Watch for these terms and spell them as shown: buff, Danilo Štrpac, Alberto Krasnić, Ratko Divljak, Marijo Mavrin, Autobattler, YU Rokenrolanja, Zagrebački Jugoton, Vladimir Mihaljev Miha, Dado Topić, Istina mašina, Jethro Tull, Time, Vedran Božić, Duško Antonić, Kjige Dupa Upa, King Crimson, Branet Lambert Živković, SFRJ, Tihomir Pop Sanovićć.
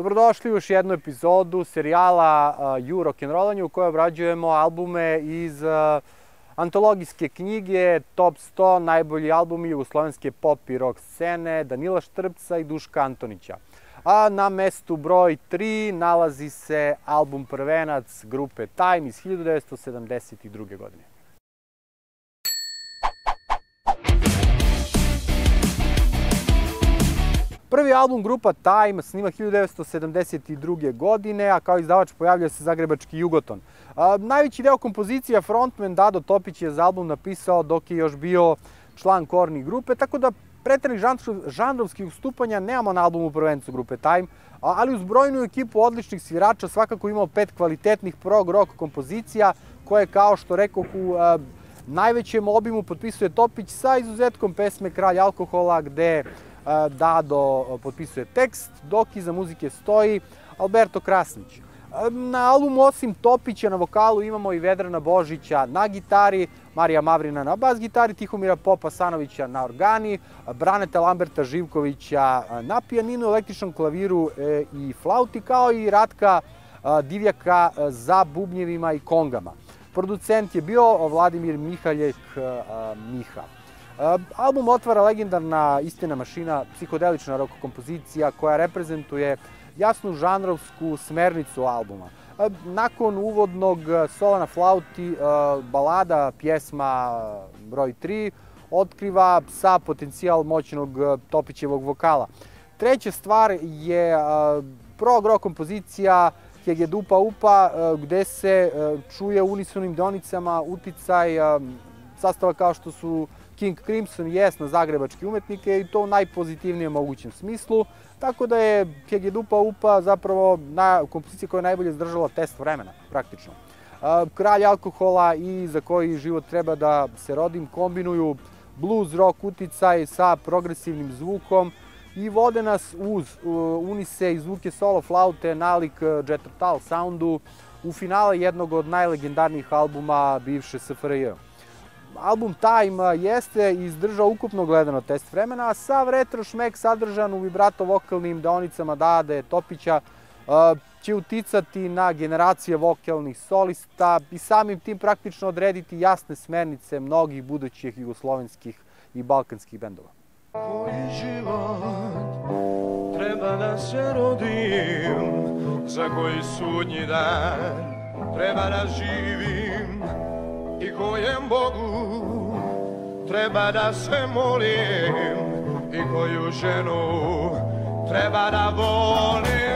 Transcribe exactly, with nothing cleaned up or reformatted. Dobrodošli u još jednu epizodu serijala Y U Rokenrolanja u kojoj obrađujemo albume iz antologijske knjige Top sto najbolji albumi jugoslovenske pop i rock scene Danila Štrpca i Duška Antonića. A na mestu broj tri nalazi se album prvenac grupe Time iz hiljadu devetsto sedamdeset druge. godine. Prvi album grupa Time snima hiljadu devetsto sedamdeset druge. godine, a kao izdavač pojavlja se Zagrebački Jugoton. Najveći deo kompozicija frontman Dado Topić je za album napisao dok je još bio član korni grupe, tako da preterih žanrovskih ustupanja nemamo na albumu prvencu grupe Time, ali uz brojnu ekipu odličnih svirača svakako imao pet kvalitetnih prog-rock kompozicija koje, kao što rekao, u najvećem obimu potpisuje Topić sa izuzetkom pesme Kralj alkohola gde Dado potpisuje tekst, dok iza muzike stoji Alberto Krasnić. Na albumu osim Topića na vokalu imamo i Vedrana Božića na gitari, Marija Mavrina na bas gitari, Tihomira Popa Sanovića na organi, Braneta Lamberta Živkovića na pijaninu, električnom klaviru i flauti, kao i Ratka Divljaka za bubnjevima i kongama. Producent je bio Vladimir Mihaljev Miha. Album otvara legendarna Istina mašina, psihodelična rock kompozicija koja reprezentuje jasnu žanrovsku smernicu albuma. Nakon uvodnog sola na flauti, balada pjesma broj tri otkriva sa potencijal moćnog Topićevog vokala. Treća stvar je prog rock kompozicija Kjige Dupa Upa, gde se čuje unisonim donicama uticaj sastava kao što su King Crimson i Yes na zagrebačke umetnike, i to u najpozitivnijem mogućem smislu, tako da je Kjige Dupa Upa zapravo kompozicija koja je najbolje zdržala test vremena, praktično. Kralj alkohola i Za koji život treba da se rodim kombinuju blues rock uticaj sa progresivnim zvukom i vode nas uz unise i zvuke solo flaute nalik Jethro Tull soundu u finale jednog od najlegendarnijih albuma bivše S F R J. Album Time jeste izdržao ukupno gledano test vremena, a sav retro šmek sadržan u vibrato-vokalnim deonicama Dade Topića će uticati na generacije vokalnih solista i samim tim praktično odrediti jasne smernice mnogih budućih jugoslovenskih i balkanskih bendova. Koji život treba da se rodim, za koji sudnji dan treba da živim, i kojem Bogu treba da se molim, i koju ženu treba da volim.